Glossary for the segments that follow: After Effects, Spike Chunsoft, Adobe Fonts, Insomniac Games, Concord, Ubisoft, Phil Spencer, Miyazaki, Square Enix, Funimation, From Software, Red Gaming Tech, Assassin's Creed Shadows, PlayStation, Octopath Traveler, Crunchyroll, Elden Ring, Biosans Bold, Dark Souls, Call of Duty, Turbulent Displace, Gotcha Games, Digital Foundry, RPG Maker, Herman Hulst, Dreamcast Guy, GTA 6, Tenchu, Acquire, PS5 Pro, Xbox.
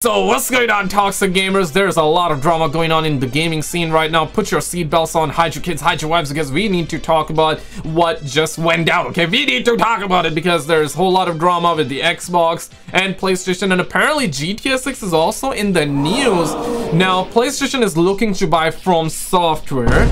So what's going on, toxic gamers? There's a lot of drama going on in the gaming scene right now. Put your seatbelts on, hide your kids, hide your wives, because we need to talk about what just went down, okay? We need to talk about it because there's a whole lot of drama with the Xbox and PlayStation, and apparently GTA 6 is also in the news. Now, PlayStation is looking to buy From Software.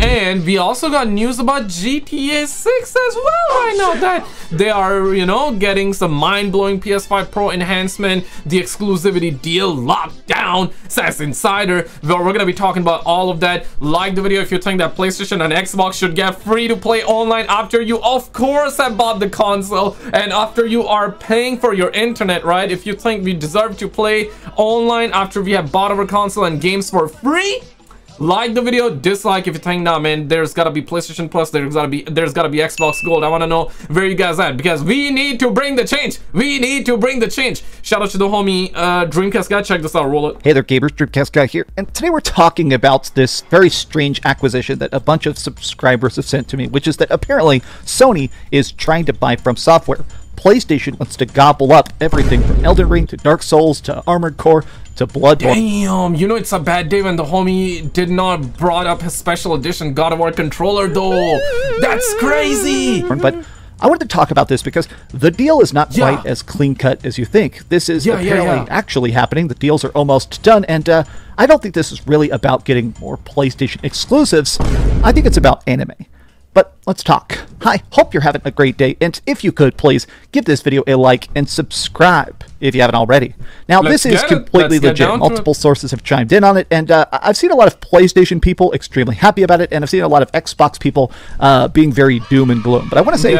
And we also got news about GTA 6 as well right now, that they are, you know, getting some mind-blowing PS5 Pro enhancement, the exclusivity deal locked down, says Insider. Well, we're going to be talking about all of that. Like the video if you think that PlayStation and Xbox should get free-to-play online after you, of course, have bought the console and after you are paying for your internet, right? If you think we deserve to play online after we have bought our console and games for free, like the video. Dislike if you think, nah man, there's gotta be PlayStation Plus, there's gotta be Xbox Gold. I want to know where you guys at, because we need to bring the change. Shout out to the homie Dreamcast Guy. Check this out, roll it. Hey there gamers, Dreamcast Guy here, and today we're talking about this very strange acquisition that a bunch of subscribers have sent to me, which is that apparently Sony is trying to buy From Software. PlayStation wants to gobble up everything from Elden Ring to Dark Souls to Armored Core to Bloodborne. Damn, you know it's a bad day when the homie did not brought up his special edition God of War controller though. That's crazy. But I wanted to talk about this because the deal is not quite as clean cut as you think. This is apparently actually happening. The deals are almost done, and I don't think this is really about getting more PlayStation exclusives. I think it's about anime. But let's talk. Hi, hope you're having a great day, and if you could, please give this video a like and subscribe if you haven't already. Now, this is completely legit. Multiple sources have chimed in on it, and I've seen a lot of PlayStation people extremely happy about it, and I've seen a lot of Xbox people being very doom and gloom. But I want to say...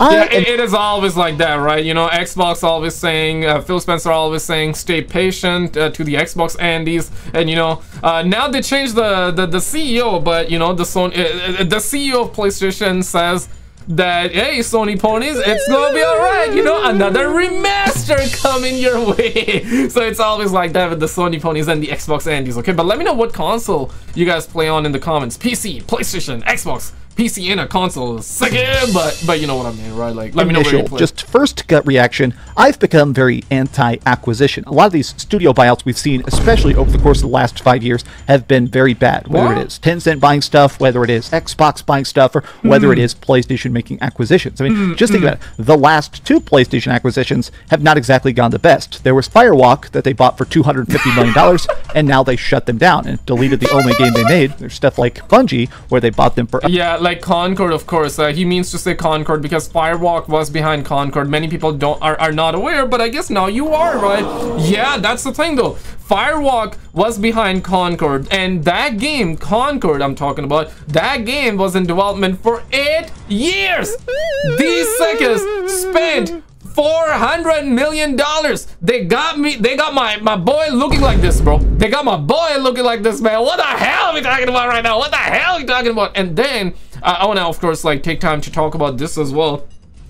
it is always like that, right? You know, Xbox always saying, Phil Spencer always saying, stay patient to the Xbox Andes, and you know, now they changed the CEO, but you know, the CEO of PlayStation says that, hey Sony ponies, it's gonna be all right, you know, another remaster coming your way. So it's always like that with the Sony ponies and the Xbox Andes, okay? But let me know what console you guys play on in the comments. PC, PlayStation, Xbox, PC and a console, but you know what I mean, right? Like, let me know where you play. Just first gut reaction, I've become very anti-acquisition. A lot of these studio buyouts we've seen, especially over the course of the last 5 years, have been very bad. Whether it is Tencent buying stuff, whether it is Xbox buying stuff, or whether it is PlayStation making acquisitions. I mean, just think about it. The last two PlayStation acquisitions have not exactly gone the best. There was Firewalk that they bought for $250 million, and now they shut them down and deleted the only game they made. There's stuff like Bungie, where they bought them for... Yeah, like Concord, of course. He means to say Concord because Firewalk was behind Concord. Many people are not aware, but I guess now you are, right? Yeah, that's the thing though. Firewalk was behind Concord, and that game, Concord I'm talking about, that game was in development for 8 years. These suckers spent $400 million. They got my boy looking like this, bro. They got my boy looking like this, man. What the hell are we talking about right now? What the hell are we talking about? And then I want to, of course, like take time to talk about this as well.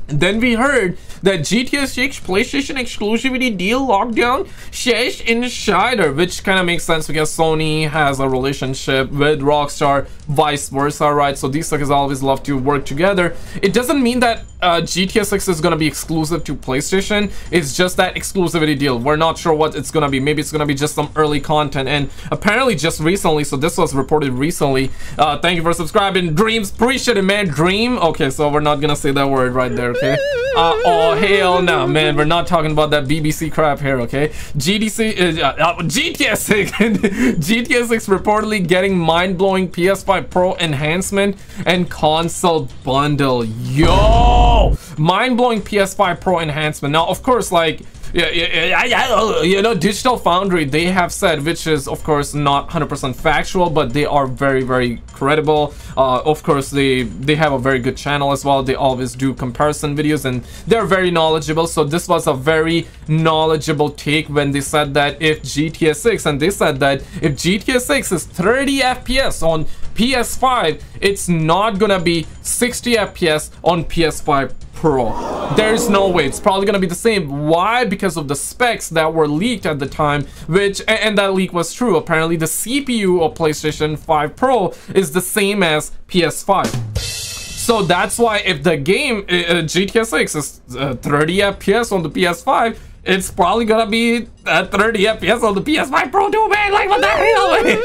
And then we heard that GTA 6 PlayStation exclusivity deal lockdown says Insider, which kind of makes sense because Sony has a relationship with Rockstar, vice versa, right? So these suckers always love to work together. It doesn't mean that GTA 6 is going to be exclusive to PlayStation. It's just that exclusivity deal. We're not sure what it's going to be. Maybe it's going to be just some early content. And apparently just recently, so this was reported recently. Thank you for subscribing, Dreams. Appreciate it, man. Dream. Okay, so we're not going to say that word right there. Okay. Oh hell no, man. We're not talking about that BBC crap here, okay? GTA 6, GTA 6 reportedly getting mind-blowing PS5 Pro enhancement and console bundle. Yo, mind-blowing PS5 Pro enhancement. Now, of course, like. You know, Digital Foundry, they have said, which is of course not 100% factual, but they are very, very credible. Of course, they have a very good channel as well. They always do comparison videos and they're very knowledgeable. So this was a very knowledgeable take when they said that if GTA 6 and they said that if GTA 6 is 30 FPS on PS5, it's not gonna be 60 FPS on PS5 Pro. There's no way. It's probably gonna be the same. Why? Because of the specs that were leaked at the time, which and that leak was true. Apparently, the CPU of PlayStation 5 Pro is the same as PS5. So that's why if the game GTA 6 is 30 FPS on the PS5, it's probably gonna be at 30 FPS on the PS5 Pro too, man. Like, what the hell, man?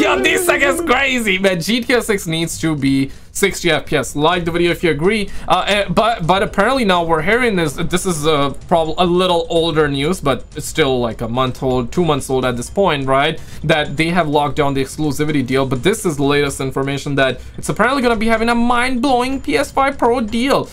Yo, this thing is crazy, man. GTA 6 needs to be 60 FPS. Like the video if you agree. But apparently now we're hearing this. This is probably a little older news, but it's still like a month old, 2 months old at this point, right? That they have locked down the exclusivity deal. But this is the latest information that it's apparently gonna be having a mind-blowing PS5 Pro deal.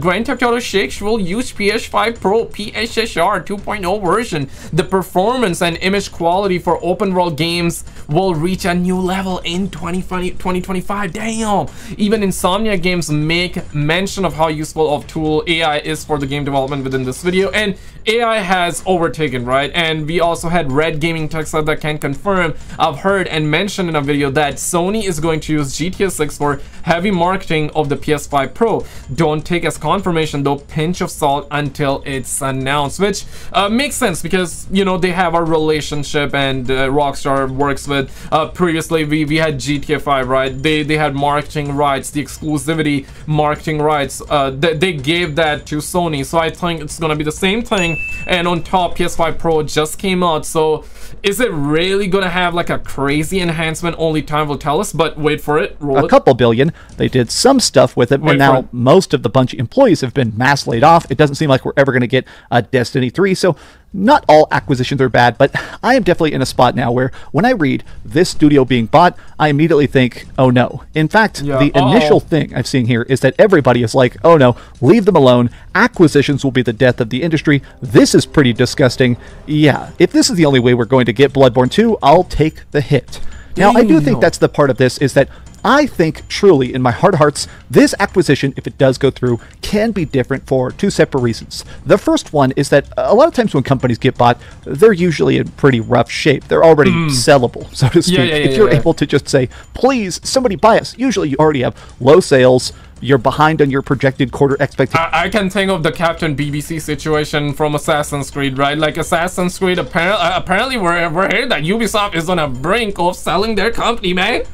Grand Theft Auto 6 will use PS5 Pro PSSR 2.0 version. The performance and image quality for open-world games will reach a new level in 2025. Damn. Even Insomniac Games make mention of how useful of tool AI is for the game development within this video, and AI has overtaken, right? And we also had Red Gaming Tech said that can confirm, I've heard and mentioned in a video that Sony is going to use GTA 6 for heavy marketing of the PS5 Pro. Don't take as confirmation though, pinch of salt until it's announced, which makes sense because, you know, they have a relationship and Rockstar works with. Previously, we had GTA 5, right? They had marketing rights, the exclusivity marketing rights. They gave that to Sony, so I think it's gonna be the same thing. And on top, PS5 Pro just came out, so is it really gonna have like a crazy enhancement? Only time will tell us, but wait for it. Roll a couple billion. They did some stuff with it, and now most of the bunch of employees have been mass laid off. It doesn't seem like we're ever gonna get a Destiny 3, so not all acquisitions are bad, but I am definitely in a spot now where when I read this studio being bought, I immediately think, oh no. In fact, yeah, the initial thing I've seen here is that everybody is like, oh no, leave them alone. Acquisitions will be the death of the industry. This is pretty disgusting. Yeah, if this is the only way we're going to get Bloodborne 2, I'll take the hit. Now, I do think that's the part of this is that I think truly in my heart of hearts, this acquisition, if it does go through, can be different for two separate reasons. The first one is that a lot of times when companies get bought, they're usually in pretty rough shape. They're already sellable, so to speak. If you're able to just say, please, somebody buy us, usually you already have low sales. You're behind on your projected quarter expectations. I can think of the Captain BBC situation from Assassin's Creed, right? Like Assassin's Creed, apparently we're hearing that Ubisoft is on a brink of selling their company, man.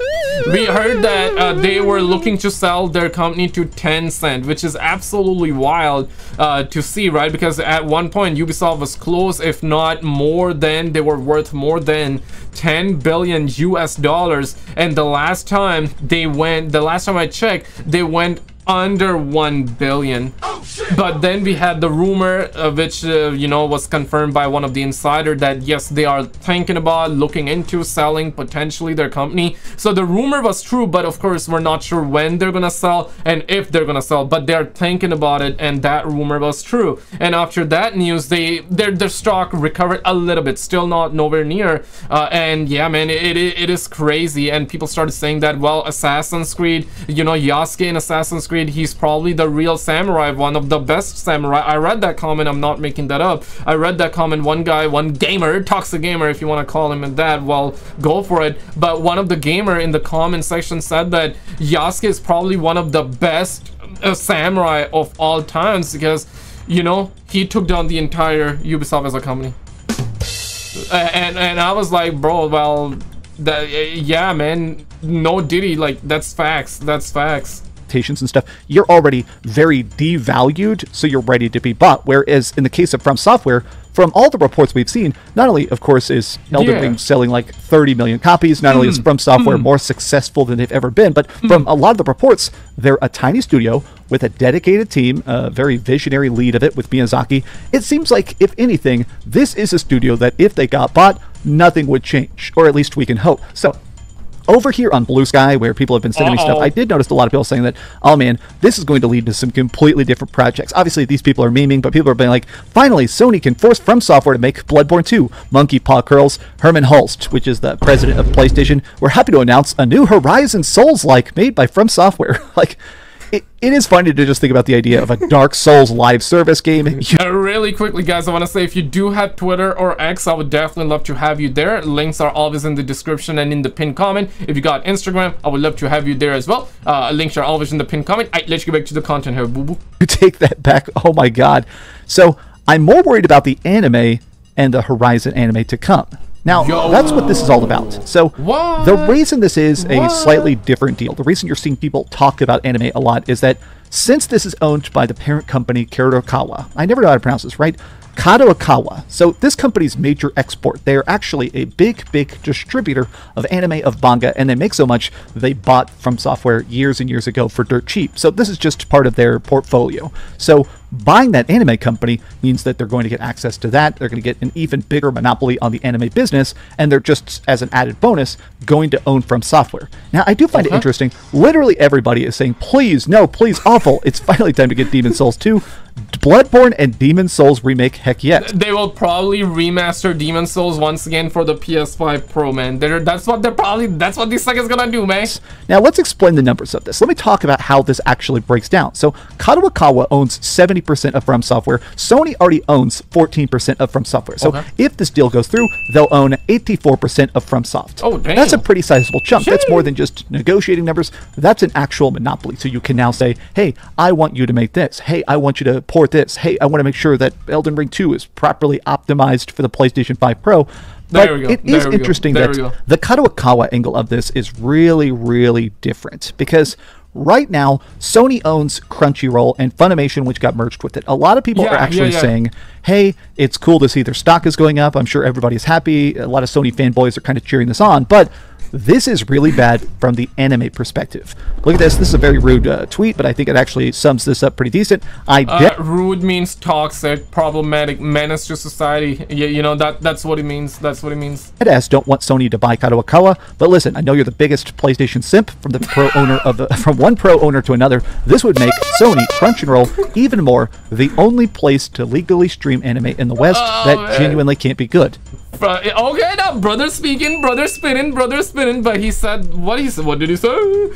We heard that they were looking to sell their company to Tencent, which is absolutely wild to see, right? Because at one point Ubisoft was close, if not more than, they were worth more than $10 billion US, and the last time I checked, they went under 1 billion. But then we had the rumor which you know, was confirmed by one of the insider that yes, they are thinking about looking into selling potentially their company. So the rumor was true, but of course we're not sure when they're gonna sell and if they're gonna sell, but they're thinking about it, and that rumor was true. And after that news, their stock recovered a little bit, still not nowhere near, and yeah man, it is crazy. And people started saying that, well, Assassin's Creed, you know, Yasuke in Assassin's Creed, he's probably the real samurai, one of the best samurai. I read that comment, I'm not making that up. I read that comment, one gamer, toxic gamer if you want to call him that, well, go for it. But one of the gamer in the comment section said that Yasuke is probably one of the best samurai of all times because, you know, he took down the entire Ubisoft as a company. And I was like, bro, well, yeah man, no diddy, like that's facts. And stuff, you're already very devalued, so you're ready to be bought. Whereas in the case of From Software, from all the reports we've seen, not only, of course, is Elden Ring selling like 30 million copies, not only is From Software more successful than they've ever been, but from a lot of the reports, they're a tiny studio with a dedicated team, a very visionary lead of it with Miyazaki. It seems like, if anything, this is a studio that if they got bought, nothing would change, or at least we can hope. So over here on Blue Sky, where people have been sending me stuff, I did notice a lot of people saying that, oh man, this is going to lead to some completely different projects. Obviously, these people are memeing, but people are being like, finally, Sony can force From Software to make Bloodborne 2. Monkey Paw Curls, Herman Hulst, which is the president of PlayStation, we're happy to announce a new Horizon Souls-like made by From Software. Like, it is funny to just think about the idea of a Dark Souls live service game. Really quickly, guys, I want to say if you do have Twitter or X, I would definitely love to have you there. Links are always in the description and in the pinned comment. If you got Instagram, I would love to have you there as well. Links are always in the pinned comment. All right, let's get back to the content here, boo-boo. You take that back. Oh, my God. So I'm more worried about the anime and the Horizon anime to come. Now, that's what this is all about. So the reason this is a slightly different deal, the reason you're seeing people talk about anime a lot is that since this is owned by the parent company, Kadokawa, I never know how to pronounce this, right? Kadokawa. So this company's major export. They are actually a big distributor of anime, of manga, and they make so much they bought From Software years and years ago for dirt cheap. So this is just part of their portfolio. So buying that anime company means that they're going to get access to that. They're going to get an even bigger monopoly on the anime business, and they're just, as an added bonus, going to own From Software. Now, I do find it interesting. Literally everybody is saying, please, no, please, awful. It's finally time to get Demon Souls 2. Bloodborne and Demon Souls remake, heck yes. They will probably remaster Demon Souls once again for the PS5 Pro, man. That's what this thing is gonna do, man. Now let's explain the numbers of this. Let me talk about how this actually breaks down. So Kadokawa owns 70% of From Software. Sony already owns 14% of From Software. So if this deal goes through, they'll own 84% of FromSoft. Oh, damn. That's a pretty sizable chunk. Jeez. That's more than just negotiating numbers. That's an actual monopoly. So you can now say, hey, I want you to make this. Hey, I want you to port this. Hey, I want to make sure that Elden Ring 2 is properly optimized for the PlayStation 5 Pro. But it is interesting that the Kadokawa angle of this is really, really different, because right now Sony owns Crunchyroll and Funimation, which got merged with it. A lot of people are actually saying, hey, it's cool to see their stock is going up. I'm sure everybody's happy. A lot of Sony fanboys are kind of cheering this on, but this is really bad from the anime perspective. Look at this. This is a very rude tweet, but I think it actually sums this up pretty decent. Rude means toxic, problematic, menace to society. Yeah, you know, that's what it means. That's what it means. Deadass don't want Sony to buy Kadokawa, but listen, I know you're the biggest PlayStation simp from the pro owner of the, from one pro owner to another. This would make Sony, Crunchyroll, even more the only place to legally stream anime in the West that genuinely can't be good. Okay, now brother speaking, brother spinning, but he said, what did he say?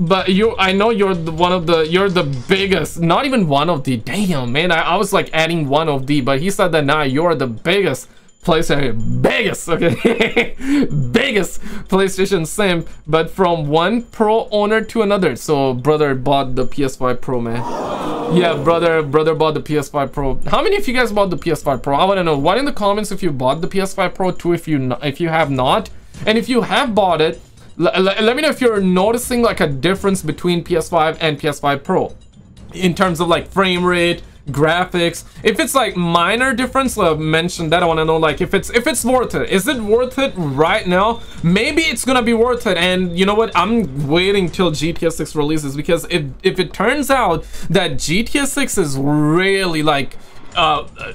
But I know you're you're the biggest, not even one of the, damn man, I was like adding one of the, but he said that now you're the biggest PlayStation, biggest PlayStation simp, but from one pro owner to another. So brother bought the PS5 Pro, man. Yeah, brother bought the PS5 Pro. How many of you guys bought the PS5 Pro? I want to know. One in the comments if you bought the PS5 Pro. Two if you have not. And if you have bought it, let me know if you're noticing like a difference between PS5 and PS5 Pro in terms of like frame rate, graphics. If it's like minor difference, mention that. I want to know like if it's worth it. Is it worth it right now? Maybe it's gonna be worth it, and you know what, I'm waiting till GTA 6 releases, because if it turns out that GTA 6 is really like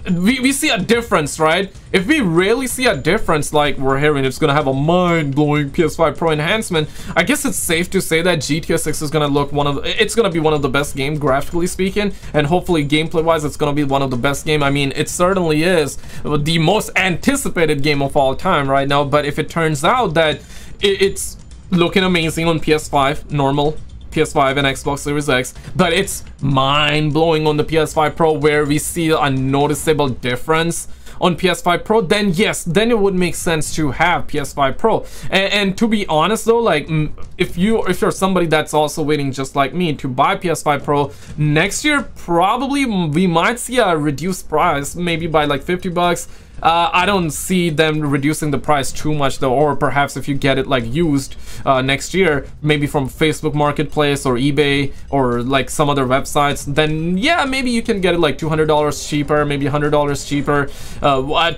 we see a difference, right? If we really see a difference like we're hearing, it's gonna have a mind-blowing PS5 Pro enhancement. I guess it's safe to say that GTA 6 is gonna look it's gonna be one of the best game graphically speaking, and hopefully gameplay wise it's gonna be one of the best game. I mean, it certainly is the most anticipated game of all time right now. But if it turns out that it's looking amazing on PS5 normal, PS5 and Xbox Series X, but it's mind-blowing on the PS5 Pro, where we see a noticeable difference on PS5 Pro, then yes, then it would make sense to have PS5 Pro. And to be honest though, like if you're somebody that's also waiting just like me to buy PS5 Pro next year, probably we might see a reduced price, maybe by like $50. I don't see them reducing the price too much though, or perhaps if you get it like used next year, maybe from Facebook Marketplace or eBay or like some other websites, then yeah, maybe you can get it like $200 cheaper, maybe $100 cheaper.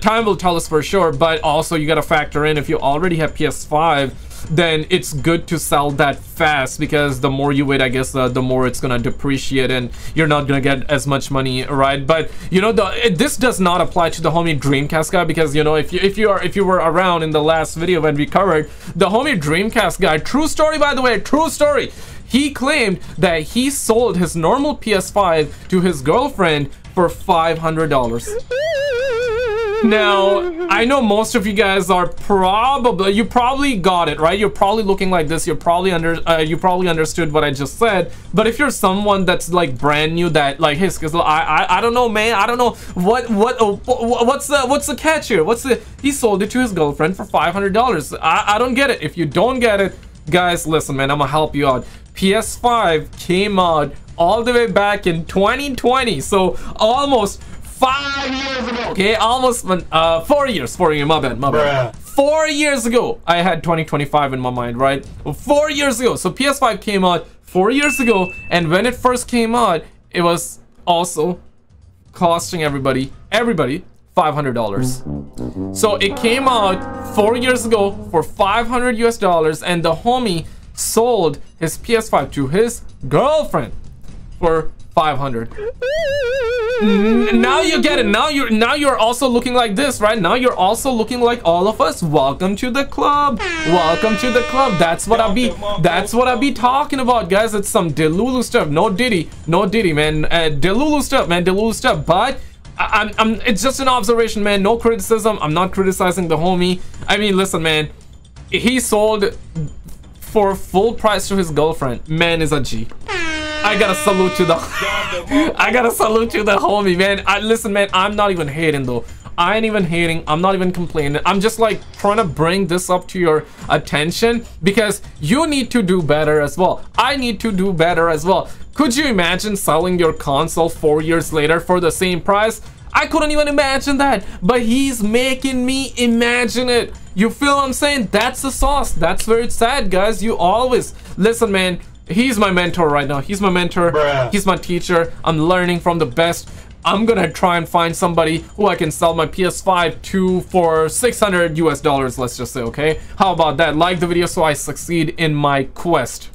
Time will tell us for sure, but also you gotta factor in if you already have PS5, then it's good to sell that fast, because the more you wait, I guess the more it's gonna depreciate and you're not gonna get as much money, right? But you know, this does not apply to the homie Dreamcast guy, because you know, if you were around in the last video when we covered the homie Dreamcast guy, true story by the way, true story, he claimed that he sold his normal PS5 to his girlfriend for $500. Now, I know most of you guys are probably got it, right? You're probably looking like this. You're probably you probably understood what I just said. But if you're someone that's like brand new, that like, hey, I don't know, man. I don't know what's the catch here? He sold it to his girlfriend for $500. I don't get it. If you don't get it, guys, listen, man, I'm gonna help you out. PS5 came out all the way back in 2020, so almost 5 years ago. Okay, almost 4 years. 4 years. My bad. 4 years ago. I had 2025 in my mind, right? 4 years ago. So PS5 came out 4 years ago, and when it first came out, it was also costing everybody $500. So it came out 4 years ago for $500 US, and the homie sold his PS5 to his girlfriend for $500. Now you get it. Now you're also looking like this, right? Now you're also looking like all of us. Welcome to the club. Welcome to the club. That's what I be talking about, guys. It's some Delulu stuff. No Diddy, man. Delulu stuff, man. Delulu stuff. But it's just an observation, man. No criticism. I'm not criticizing the homie. I mean, listen, man. He sold for full price to his girlfriend. Man is a G. I gotta salute to the homie, man. Listen, man, I'm not even hating though. I ain't even hating. I'm not even complaining. I'm just like trying to bring this up to your attention because you need to do better as well. I need to do better as well. Could you imagine selling your console 4 years later for the same price? I couldn't even imagine that, but he's making me imagine it. You feel what I'm saying? That's the sauce. That's where it's at, guys. You always listen, man. He's my mentor right now. He's my mentor. Bruh. He's my teacher. I'm learning from the best. I'm gonna try and find somebody who I can sell my PS5 to for $600 US, let's just say, okay? How about that? Like the video so I succeed in my quest.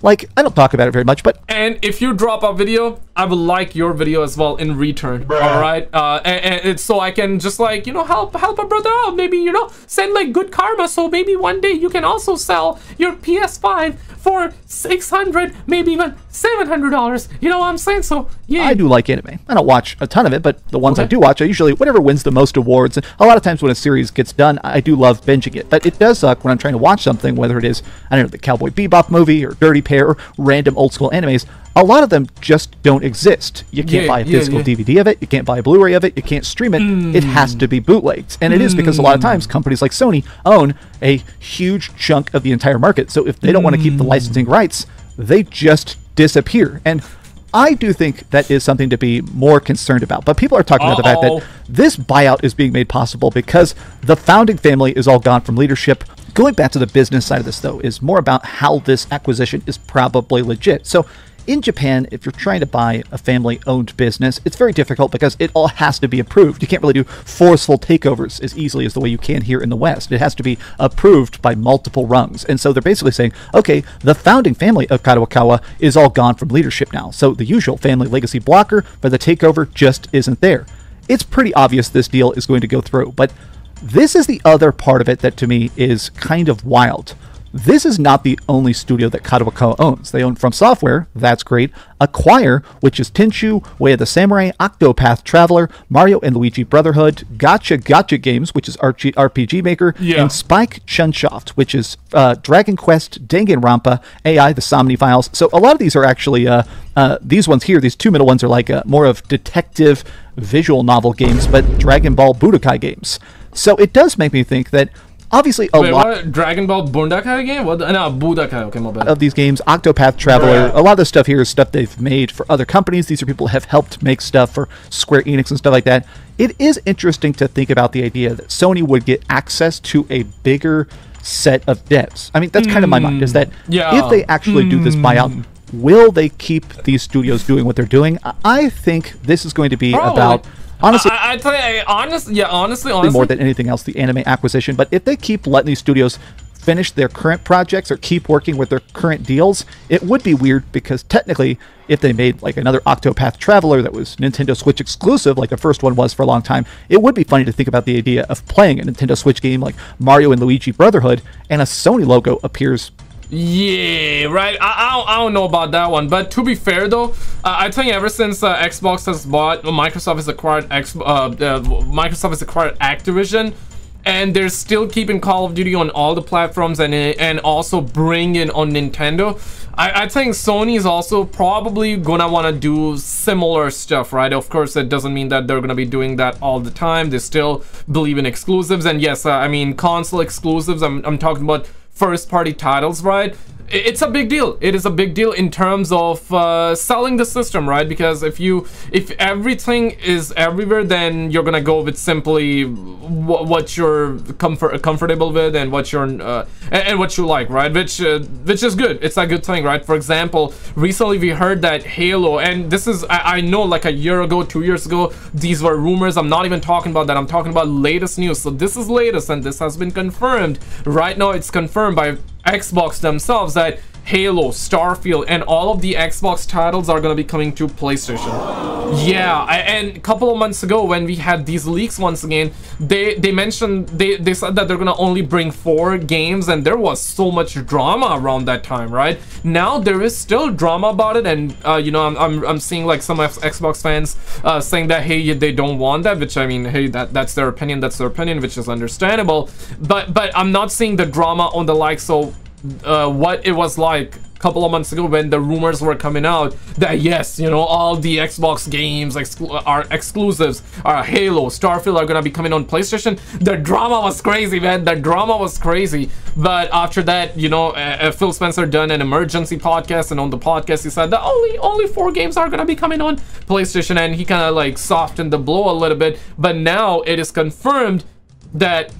Like, I don't talk about it very much, but... And if you drop a video, I will like your video as well in return, alright? And so I can just like, you know, help a brother out. Maybe, you know, send like good karma. So maybe one day you can also sell your PS5 for $600, maybe even $700. You know what I'm saying? So, yeah. I do like anime. I don't watch a ton of it, but the ones I do watch, I usually, whatever wins the most awards. And a lot of times when a series gets done, I do love binging it. But it does suck when I'm trying to watch something, whether it is, I don't know, the Cowboy Bebop movie or Dirty or random old school animes. A lot of them just don't exist. You can't buy a physical DVD of it. You can't buy a Blu-ray of it. You can't stream it. It has to be bootlegged, and it is because a lot of times companies like Sony own a huge chunk of the entire market. So if they don't want to keep the licensing rights, they just disappear. And I do think that is something to be more concerned about. But people are talking about the fact that this buyout is being made possible because the founding family is all gone from leadership. Going back to the business side of this, though, is more about how this acquisition is probably legit. So in Japan, if you're trying to buy a family-owned business, it's very difficult because it all has to be approved. You can't really do forceful takeovers as easily as the way you can here in the West. It has to be approved by multiple rungs. And so they're basically saying, okay, the founding family of Kadokawa is all gone from leadership now. So the usual family legacy blocker for the takeover just isn't there. It's pretty obvious this deal is going to go through, but this is the other part of it that to me is kind of wild. This is not the only studio that Kadokawa owns. They own From Software, that's great, Acquire, which is Tenchu, Way of the Samurai, Octopath Traveler, Mario and Luigi Brotherhood, Gotcha Games, which is RPG Maker, and Spike Chunsoft, which is Dragon Quest, Danganronpa, AI the Somnium Files. So a lot of these are actually, these ones here, these two middle ones are like more of detective visual novel games, but Dragon Ball Budokai games. So it does make me think that obviously a lot Dragon Ball Budokai game? What? No, Budokai. Okay, my bad. Of these games, Octopath Traveler, a lot of the stuff here is stuff they've made for other companies. These are people who have helped make stuff for Square Enix and stuff like that. It is interesting to think about the idea that Sony would get access to a bigger set of devs. I mean, that's kind of my mind, is that if they actually do this buyout, will they keep these studios doing what they're doing? I think this is going to be about... Honestly, honestly, more than anything else, the anime acquisition. But if they keep letting these studios finish their current projects or keep working with their current deals, it would be weird because technically, if they made like another Octopath Traveler that was Nintendo Switch exclusive, like the first one was for a long time, it would be funny to think about the idea of playing a Nintendo Switch game like Mario and Luigi Brotherhood, and a Sony logo appears. Yeah, right. I don't know about that one, but to be fair though, I think ever since Xbox has bought, Microsoft has acquired Microsoft has acquired Activision, and they're still keeping Call of Duty on all the platforms and also bring it on Nintendo. I think Sony is also probably gonna want to do similar stuff, right? Of course, it doesn't mean that they're gonna be doing that all the time. They still believe in exclusives, and yes, I mean console exclusives. I'm talking about first-party titles, right? it's a big deal. It is a big deal in terms of selling the system, right? Because if everything is everywhere, then you're gonna go with simply what you're comfortable with and what you're and what you like, right? Which is good. It's a good thing, right? For example, recently we heard that Halo, and this is I know like a year ago, 2 years ago, these were rumors. I'm not even talking about that. I'm talking about latest news. So this is latest, and this has been confirmed. Right now, it's confirmed by Xbox themselves that Halo, Starfield, and all of the Xbox titles are going to be coming to PlayStation. Yeah, and a couple of months ago when we had these leaks once again, they mentioned, they said that they're going to only bring 4 games, and there was so much drama around that time, right? Now there is still drama about it, and you know, I'm seeing like some Xbox fans saying that, hey, they don't want that, which I mean, hey, that's their opinion, which is understandable, but I'm not seeing the drama on the likes of what it was like a couple of months ago when the rumors were coming out that yes, you know, all the Xbox games exclusives are Halo, Starfield are gonna be coming on PlayStation. The drama was crazy, man. The drama was crazy. But after that, you know, Phil Spencer done an emergency podcast, and on the podcast he said that only 4 games are gonna be coming on PlayStation, and he kind of like softened the blow a little bit. But now it is confirmed that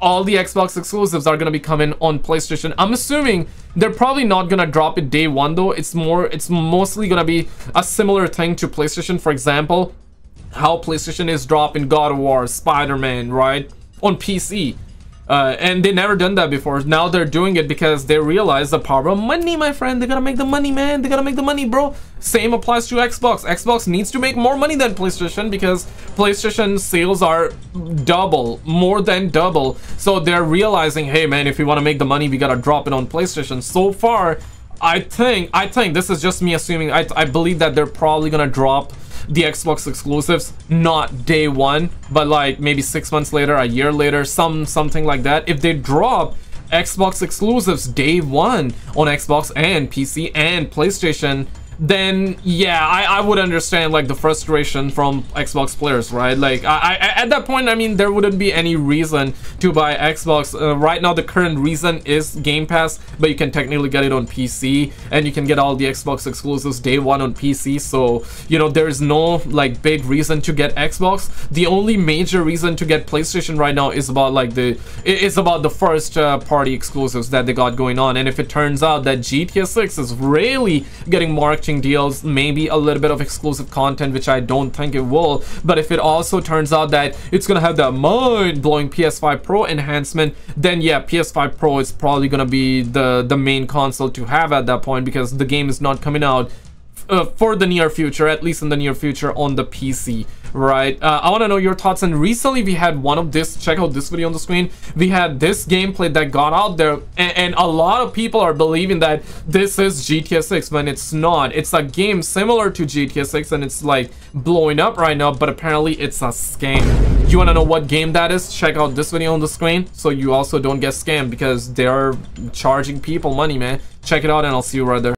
all the Xbox exclusives are going to be coming on PlayStation. I'm assuming they're probably not going to drop it day one, though. It's mostly going to be a similar thing to PlayStation. For example, how PlayStation is dropping God of War, Spider-Man, right? On PC. And they never done that before. Now they're doing it because they realize the power of money, my friend. They gotta make the money, man. They gotta make the money, bro. Same applies to Xbox. Xbox needs to make more money than PlayStation because PlayStation sales are double, more than double. So they're realizing, hey, man, if we want to make the money, we gotta drop it on PlayStation. So far, I think this is just me assuming. I believe that they're probably gonna drop the Xbox exclusives not day one, but like maybe 6 months later, a year later, something like that. If they drop Xbox exclusives day one on Xbox and PC and PlayStation, then yeah, I would understand like the frustration from Xbox players, right? Like I at that point, I mean, there wouldn't be any reason to buy Xbox. Right now the current reason is Game Pass, but you can technically get it on PC, and you can get all the Xbox exclusives day one on PC. So you know, there's no like big reason to get Xbox. The only major reason to get PlayStation right now is about like the first party exclusives that they got going on. And if it turns out that GTA 6 is really getting marked deals, maybe a little bit of exclusive content, which I don't think it will, but if it also turns out that it's gonna have that mind-blowing PS5 Pro enhancement, then yeah, PS5 Pro is probably gonna be the main console to have at that point, because the game is not coming out for the near future, at least in the near future, on the PC, right? I want to know your thoughts. And recently we had one of this, check out this video on the screen, we had this gameplay that got out there, and a lot of people are believing that this is GTA 6 when it's not. It's a game similar to GTA 6 and it's like blowing up right now, but apparently it's a scam. You want to know what game that is? Check out this video on the screen so you also don't get scammed, because they're charging people money, man. Check it out, and I'll see you right there.